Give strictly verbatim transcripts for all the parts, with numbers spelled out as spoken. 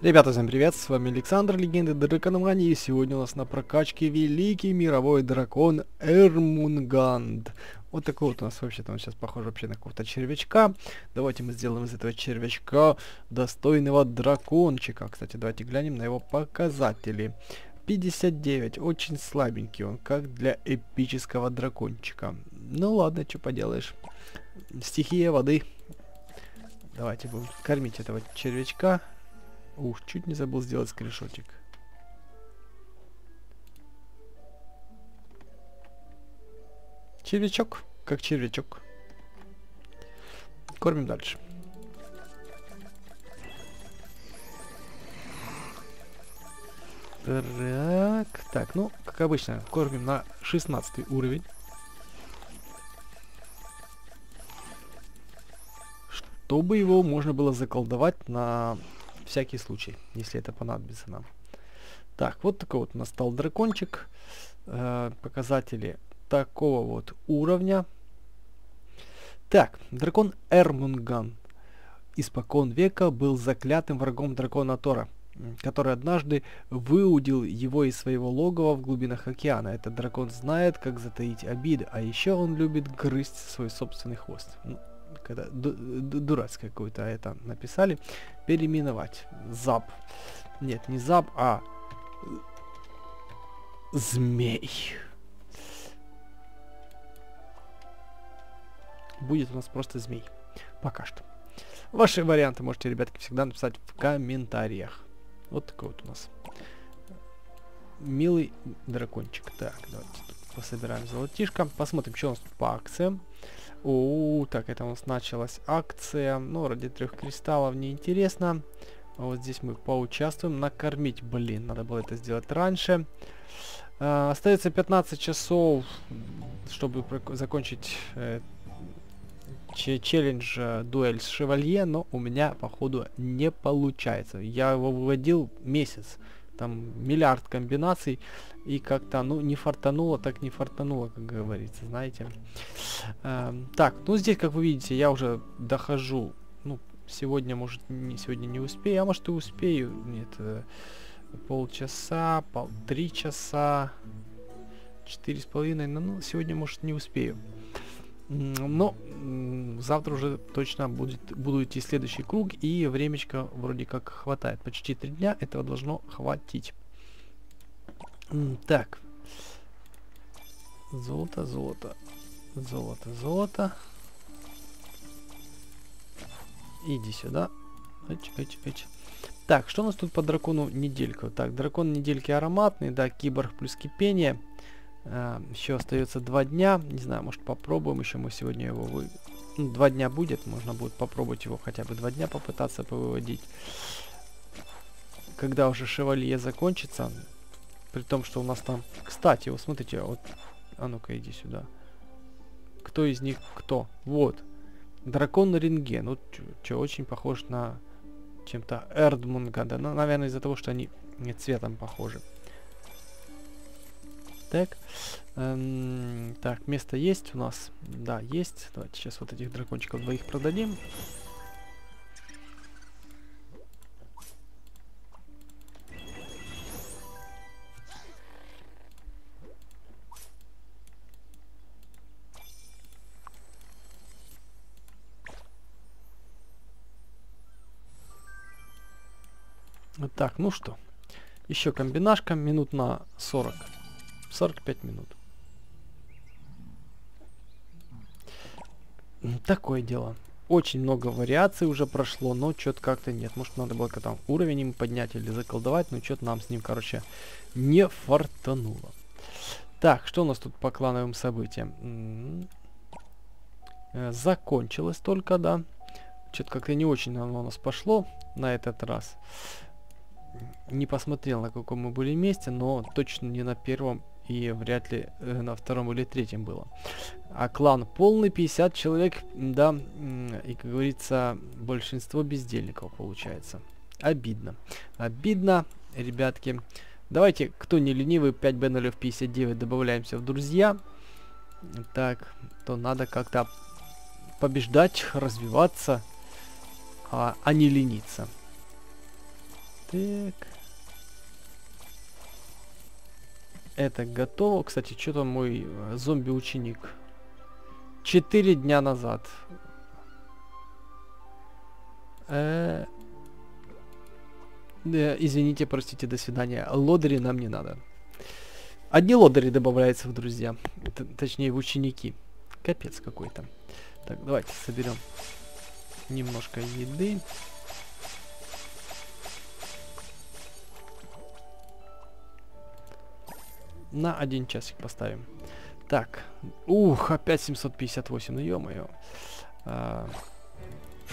Ребята, всем привет, с вами Александр, легенда Дракономании, и сегодня у нас на прокачке великий мировой дракон Ёрмунганд. Вот такой вот у нас вообще-то, он сейчас похож вообще на какого-то червячка. Давайте мы сделаем из этого червячка достойного дракончика. Кстати, давайте глянем на его показатели. пятьдесят девять, очень слабенький он, как для эпического дракончика. Ну ладно, что поделаешь. Стихия воды. Давайте будем кормить этого червячка. Ух, чуть не забыл сделать скриншотик. Червячок, как червячок. Кормим дальше. Так, так, ну, как обычно, кормим на шестнадцатый уровень. Чтобы его можно было заколдовать на... всякий случай, если это понадобится нам. Так, вот такой вот у нас стал дракончик. Э, показатели такого вот уровня. Так, дракон Ёрмунганд испокон века был заклятым врагом дракона Тора, который однажды выудил его из своего логова в глубинах океана. Этот дракон знает, как затаить обиды, а еще он любит грызть свой собственный хвост. Когда дурацкое какое-то это написали, переименовать. Зап. Нет, не зап, а змей. Будет у нас просто змей. Пока что. Ваши варианты можете, ребятки, всегда написать в комментариях. Вот такой вот у нас милый дракончик. Так, давайте пособираем золотишко. Посмотрим, что у нас тут по акциям. О, так, это у нас началась акция. Ну, ради трех кристаллов неинтересно. А вот здесь мы поучаствуем. Накормить, блин, надо было это сделать раньше. А, остается пятнадцать часов, чтобы закончить э, челлендж э, дуэль с Шевалье, но у меня, походу, не получается. Я его выводил месяц. Там миллиард комбинаций, и как-то, ну, не фартануло, так не фартануло, как говорится, знаете. Эм, так, ну, здесь, как вы видите, я уже дохожу, ну, сегодня, может, не, сегодня не успею, а может и успею, нет, э, полчаса, пол, три часа, четыре с половиной, ну, ну, сегодня, может, не успею. Но завтра уже точно будет, будут идти следующий круг, и времечко вроде как хватает. Почти три дня этого должно хватить. Так. Золото, золото, золото, золото. Иди сюда. Эч, эч, эч. Так, что у нас тут по дракону неделька? Так, дракон недельки ароматный, да, киборг плюс кипение. Uh, еще остается два дня. Не знаю, может попробуем еще мы сегодня его вы... ну, два дня будет, можно будет попробовать его хотя бы два дня попытаться повыводить. Когда уже Шевалье закончится. При том, что у нас там... Кстати, вот смотрите, вот... А ну-ка, иди сюда. Кто из них кто? Вот. Дракон Рингэ. Ну, что, очень похож на... чем-то Ёрмунганда. Ну, наверное, из-за того, что они не цветом похожи. Так, эм, так, место есть у нас, да, есть. Давайте сейчас вот этих дракончиков двоих продадим. Вот так, ну что, еще комбинашка минут на сорок. сорок пять минут. Такое дело. Очень много вариаций уже прошло, но что-то как-то нет. Может, надо было как-то там уровень им поднять или заколдовать, но что-то нам с ним, короче, не фартануло. Так, что у нас тут по клановым событиям? Закончилось только, да. Что-то как-то не очень оно у нас пошло на этот раз. Не посмотрел, на каком мы были месте, но точно не на первом и вряд ли э, на втором или третьем было. А клан полный, пятьдесят человек, да, и, как говорится, большинство бездельников получается. Обидно. Обидно, ребятки. Давайте, кто не ленивый, пять бэ ноль пятьдесят девять добавляемся в друзья. Так, то надо как-то побеждать, развиваться, а, а не лениться. Так. Это готово. Кстати, что там мой зомби-ученик? Четыре дня назад. Э-э- Извините, простите, до свидания. Лодыри нам не надо. Одни лодыри добавляются в друзья. Т точнее, в ученики. Капец какой-то. Так, давайте соберем немножко еды. На один часик поставим. Так. Ух, опять семьсот пятьдесят восемь. Ну ё-моё. А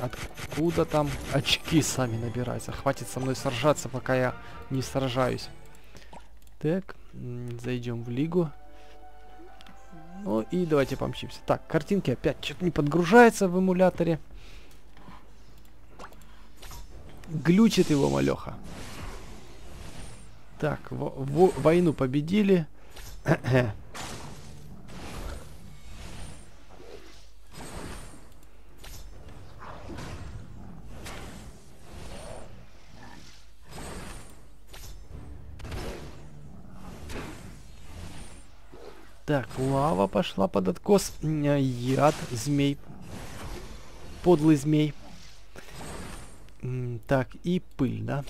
откуда там очки сами набираются? Хватит со мной сражаться, пока я не сражаюсь. Так, зайдем в лигу. Ну и давайте помчимся. Так, картинки опять что-то не подгружается в эмуляторе. Глючит его малёха. Так, во во войну победили. Так, лава пошла под откос. Яд, змей. Подлый змей. Так, и пыль, да?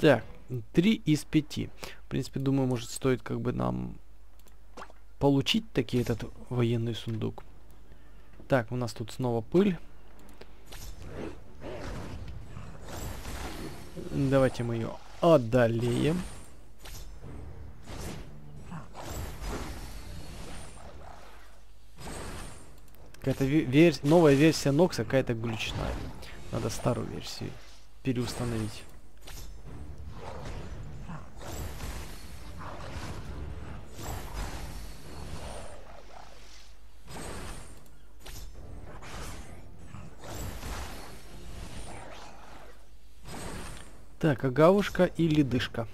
Так, три из пяти. В принципе, думаю, может, стоит как бы нам получить таки этот военный сундук. Так, у нас тут снова пыль. Давайте мы ее одолеем. Какая-то вер... новая версия Нокса какая-то глючная. Надо старую версию переустановить. Так, агавушка и ледышка.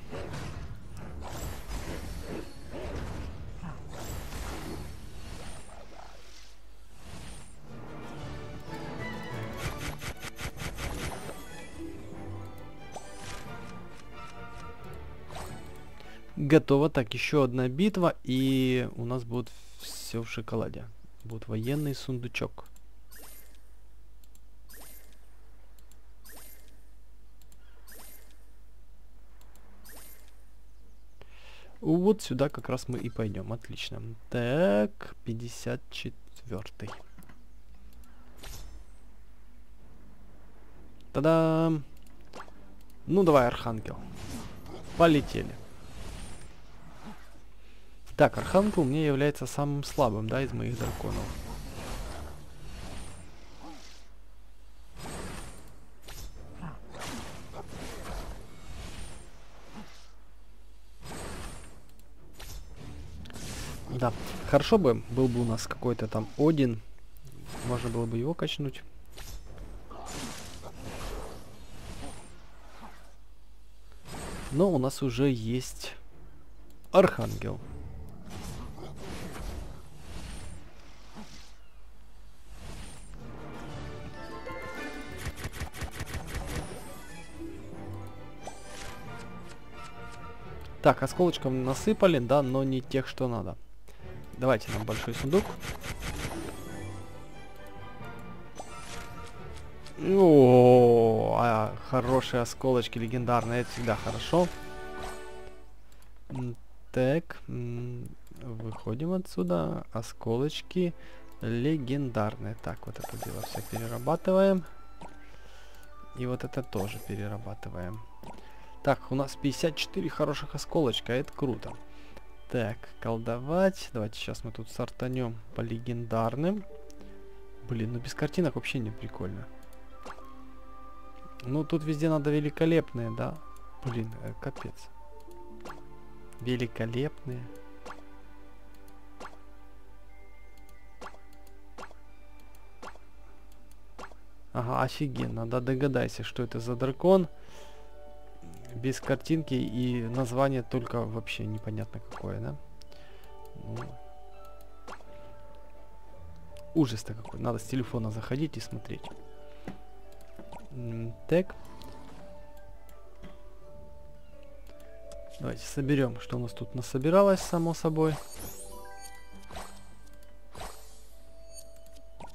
Готово. Так, еще одна битва, и у нас будет все в шоколаде. Будет военный сундучок. Вот сюда как раз мы и пойдем. Отлично. Так, пятьдесят четвёртый. Та-дам! Ну давай, Архангел. Полетели. Так, Архангел мне является самым слабым, да, из моих драконов. Да, хорошо бы, был бы у нас какой-то там Один, можно было бы его качнуть. Но у нас уже есть Архангел. Так, осколочков насыпали, да, но не тех, что надо. Давайте нам большой сундук. О, а, хорошие осколочки легендарные, это всегда хорошо. Так, выходим отсюда. Осколочки легендарные. Так, вот это дело все перерабатываем. И вот это тоже перерабатываем. Так, у нас пятьдесят четыре хороших осколочка, это круто. Так, колдовать. Давайте сейчас мы тут сортанем по легендарным. Блин, ну без картинок вообще не прикольно. Ну тут везде надо великолепные, да? Блин, э, капец. Великолепные. Ага, офигенно, да, догадайся, что это за дракон. Без картинки и название только вообще непонятно какое, да? Ну. Ужас-то какой. Надо с телефона заходить и смотреть. Так. Давайте соберем, что у нас тут насобиралось, само собой.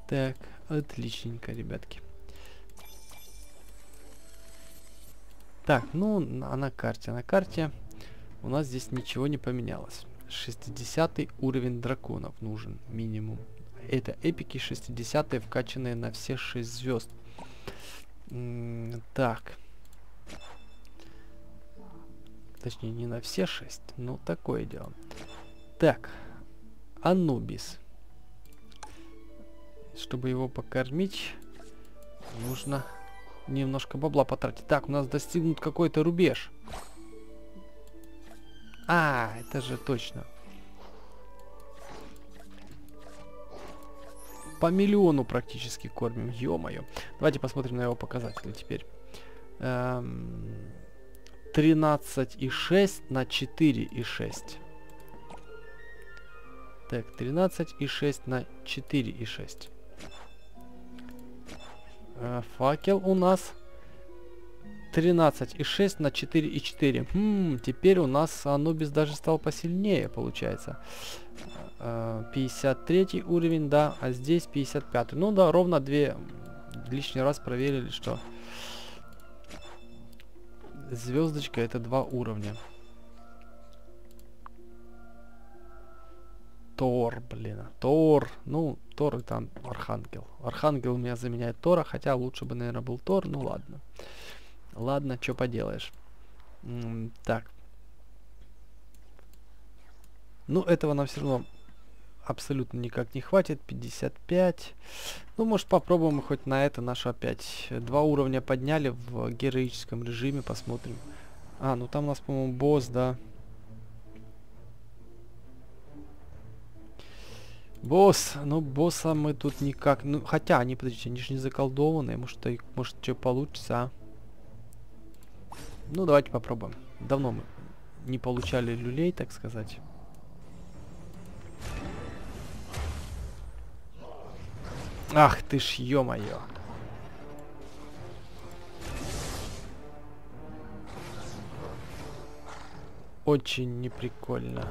Так, отличненько, ребятки. Так, ну, а на карте, на карте у нас здесь ничего не поменялось. шестидесятый уровень драконов нужен, минимум. Это эпики шестидесятые, вкачанные на все шесть звезд. М-м, так. Точнее, не на все шесть, но такое дело. Так, Анубис. Чтобы его покормить, нужно... немножко бабла потратить. Так, у нас достигнут какой-то рубеж. А, это же точно. По миллиону практически кормим. Ё-моё. Давайте посмотрим на его показатели теперь. Эм, тринадцать и шесть на четыре и шесть. Так, тринадцать и шесть на четыре и шесть. Факел у нас тринадцать и шесть на четыре и четыре. Хм, теперь у нас Анубис даже стал посильнее, получается. пятьдесят третий уровень, да, а здесь пятьдесят пятый. Ну да, ровно две лишний раз проверили, что звездочка это два уровня. Тор, блин, Тор, ну, Тор и там Архангел. Архангел у меня заменяет Тора, хотя лучше бы, наверное, был Тор, ну ладно. Ладно, что поделаешь. М-м, так. Ну, этого нам все равно абсолютно никак не хватит, пятьдесят пять. Ну, может, попробуем хоть на это нашу опять. Два уровня подняли в героическом режиме, посмотрим. А, ну там у нас, по-моему, босс, да. Босс, ну босса мы тут никак, ну хотя они, подождите, они же не заколдованные, может, и, может что получится, а? Ну давайте попробуем. Давно мы не получали люлей, так сказать. Ах ты ж, ё-моё. Очень неприкольно.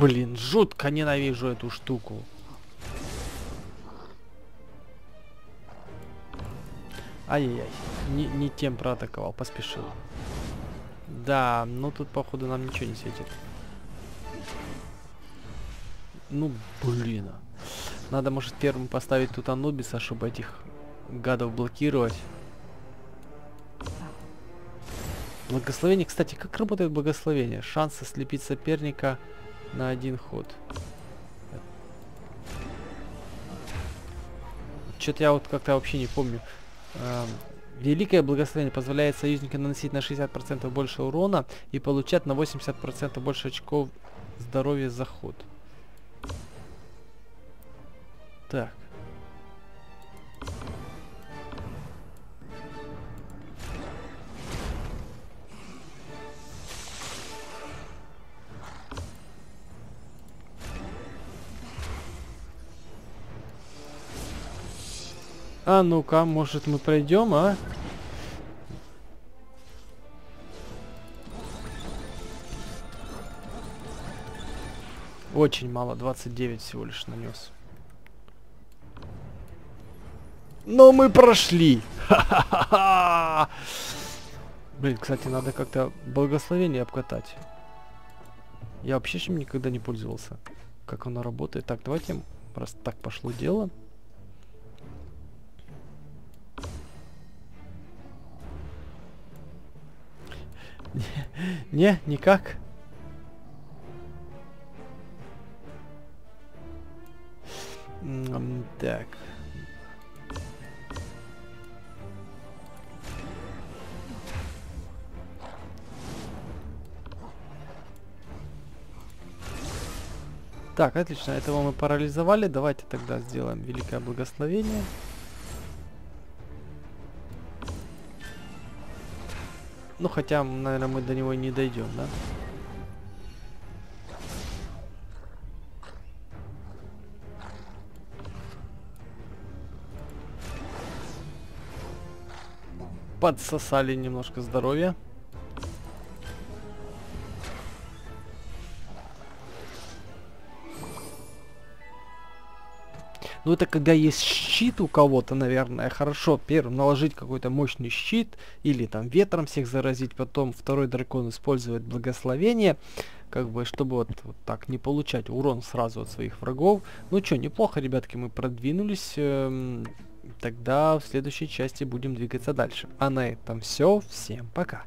Блин, жутко ненавижу эту штуку. Ай-яй-яй, не, не тем проатаковал, поспешил. Да, но тут, походу, нам ничего не светит. Ну, блин. Надо, может, первым поставить тут Анубиса, чтобы этих гадов блокировать. Благословение, кстати, как работает благословение? Шанс ослепить соперника... на один ход. Что-то я вот как-то вообще не помню. Великое благословение позволяет союзнику наносить на шестьдесят процентов больше урона и получать на восемьдесят процентов больше очков здоровья за ход. Так. А ну-ка, может мы пройдем, а? Очень мало, двадцать девять всего лишь нанес. Но мы прошли! Ха-ха-ха-ха! Блин, кстати, надо как-то благословение обкатать. Я вообще чем никогда не пользовался. Как оно работает. Так, давайте, раз так пошло дело... Не, никак. Так. Так, отлично, этого мы парализовали. Давайте тогда сделаем великое благословение. Ну, хотя, наверное, мы до него и не дойдем, да? Подсосали немножко здоровья. Ну, это когда есть щит у кого-то, наверное, хорошо первым наложить какой-то мощный щит или там ветром всех заразить, потом второй дракон использует благословение, как бы, чтобы вот, вот так не получать урон сразу от своих врагов. Ну что, неплохо, ребятки, мы продвинулись. Тогда в следующей части будем двигаться дальше. А на этом все. Всем пока.